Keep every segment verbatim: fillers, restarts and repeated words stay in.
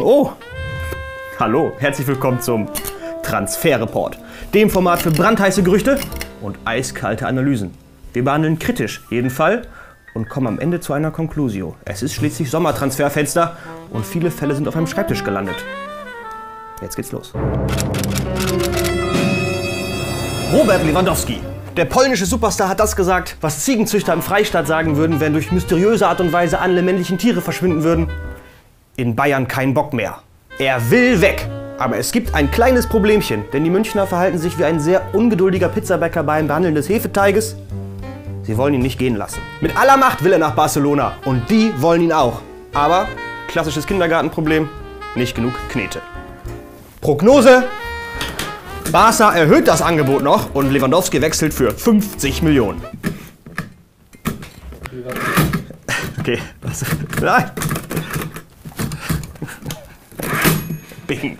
Oh, hallo, herzlich willkommen zum Transferreport, dem Format für brandheiße Gerüchte und eiskalte Analysen. Wir behandeln kritisch jeden Fall und kommen am Ende zu einer Conclusio. Es ist schließlich Sommertransferfenster und viele Fälle sind auf einem Schreibtisch gelandet. Jetzt geht's los. Robert Lewandowski. Der polnische Superstar hat das gesagt, was Ziegenzüchter im Freistaat sagen würden, wenn durch mysteriöse Art und Weise alle männlichen Tiere verschwinden würden. In Bayern kein Bock mehr. Er will weg. Aber es gibt ein kleines Problemchen, denn die Münchner verhalten sich wie ein sehr ungeduldiger Pizzabäcker beim Behandeln des Hefeteiges. Sie wollen ihn nicht gehen lassen. Mit aller Macht will er nach Barcelona und die wollen ihn auch. Aber, klassisches Kindergartenproblem, nicht genug Knete. Prognose: Barca erhöht das Angebot noch und Lewandowski wechselt für fünfzig Millionen. Okay, was? Nein! Bing.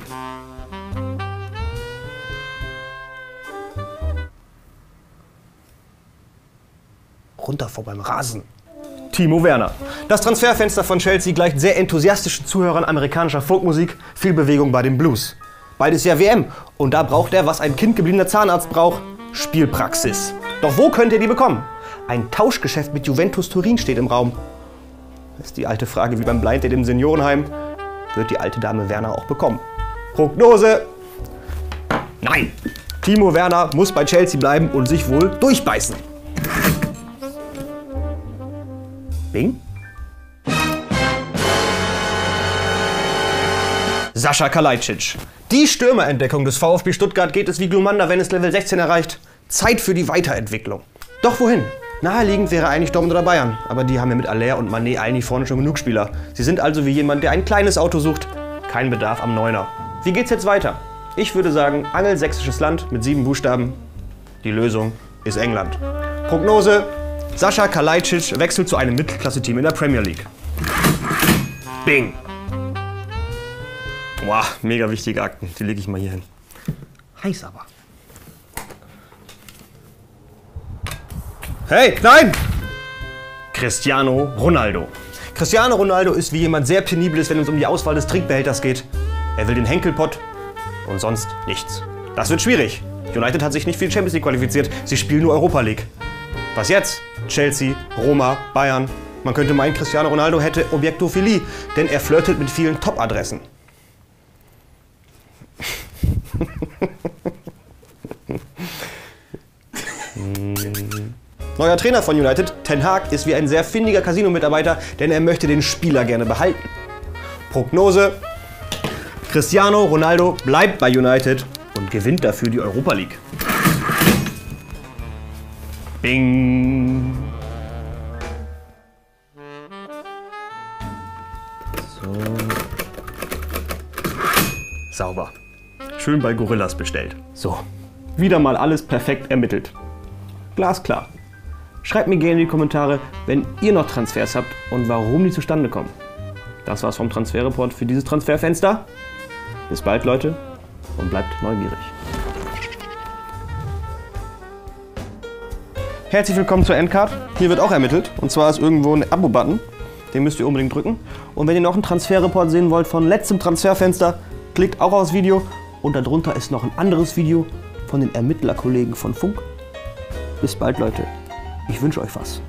Runter vor beim Rasen. Timo Werner. Das Transferfenster von Chelsea gleicht sehr enthusiastischen Zuhörern amerikanischer Folkmusik, viel Bewegung bei den Blues. Beides ja W M und da braucht er, was ein kindgebliebener Zahnarzt braucht, Spielpraxis. Doch wo könnt ihr die bekommen? Ein Tauschgeschäft mit Juventus Turin steht im Raum. Das ist die alte Frage wie beim Blind Date im Seniorenheim. Wird die alte Dame Werner auch bekommen? Prognose: Nein! Timo Werner muss bei Chelsea bleiben und sich wohl durchbeißen. Bing? Sasa Kalajdzic. Die Stürmerentdeckung des VfB Stuttgart geht es wie Glumanda, wenn es Level sechzehn erreicht. Zeit für die Weiterentwicklung. Doch wohin? Naheliegend wäre eigentlich Dortmund oder Bayern, aber die haben ja mit Alaba und Manet eigentlich vorne schon genug Spieler. Sie sind also wie jemand, der ein kleines Auto sucht. Kein Bedarf am Neuner. Wie geht's jetzt weiter? Ich würde sagen, angelsächsisches Land mit sieben Buchstaben. Die Lösung ist England. Prognose: Sasa Kalajdzic wechselt zu einem Mittelklasse-Team in der Premier League. Bing! Boah, mega wichtige Akten. Die lege ich mal hier hin. Heiß aber. Hey, nein! Cristiano Ronaldo. Cristiano Ronaldo ist wie jemand sehr penibles, wenn es um die Auswahl des Trinkbehälters geht. Er will den Henkelpott und sonst nichts. Das wird schwierig. United hat sich nicht für die Champions League qualifiziert. Sie spielen nur Europa League. Was jetzt? Chelsea, Roma, Bayern. Man könnte meinen, Cristiano Ronaldo hätte Objektophilie, denn er flirtet mit vielen Top-Adressen. Neuer Trainer von United, Ten Hag, ist wie ein sehr findiger Casino-Mitarbeiter, denn er möchte den Spieler gerne behalten. Prognose: Cristiano Ronaldo bleibt bei United und gewinnt dafür die Europa League. Bing! So. Sauber. Schön bei Gorillas bestellt. So. Wieder mal alles perfekt ermittelt. Glasklar. Schreibt mir gerne in die Kommentare, wenn ihr noch Transfers habt und warum die zustande kommen. Das war's vom Transferreport für dieses Transferfenster. Bis bald, Leute, und bleibt neugierig. Herzlich willkommen zur Endcard. Hier wird auch ermittelt, und zwar ist irgendwo ein Abo-Button. Den müsst ihr unbedingt drücken. Und wenn ihr noch einen Transferreport sehen wollt von letztem Transferfenster, klickt auch aufs Video. Und darunter ist noch ein anderes Video von den Ermittlerkollegen von Funk. Bis bald, Leute. Ich wünsche euch was.